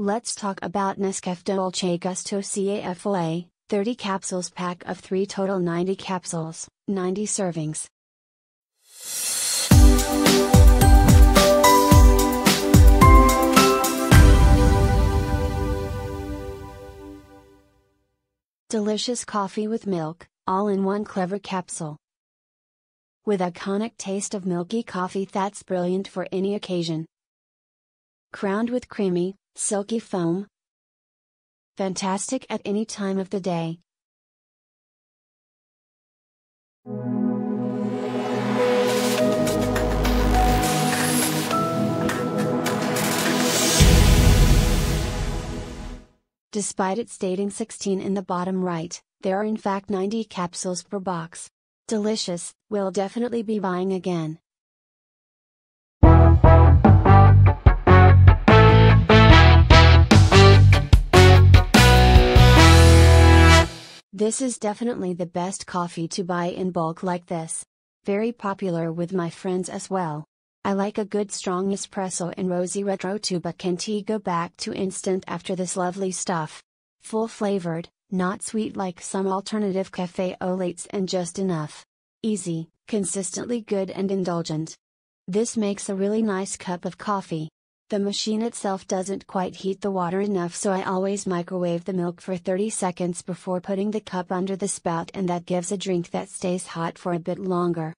Let's talk about Nescafé Dolce Gusto Café Au Lait, 30 capsules pack of 3, total 90 capsules, 90 servings. Delicious coffee with milk, all in one clever capsule. With iconic taste of milky coffee that's brilliant for any occasion. Crowned with creamy, silky foam. Fantastic at any time of the day. Despite it stating 16 in the bottom right, there are in fact 90 capsules per box. Delicious, we'll definitely be buying again. This is definitely the best coffee to buy in bulk like this. Very popular with my friends as well. I like a good strong espresso in rosy retro too, but can't go back to instant after this lovely stuff. Full flavored, not sweet like some alternative Café Au Laits, and just enough. Easy, consistently good and indulgent. This makes a really nice cup of coffee. The machine itself doesn't quite heat the water enough, so I always microwave the milk for 30 seconds before putting the cup under the spout, and that gives a drink that stays hot for a bit longer.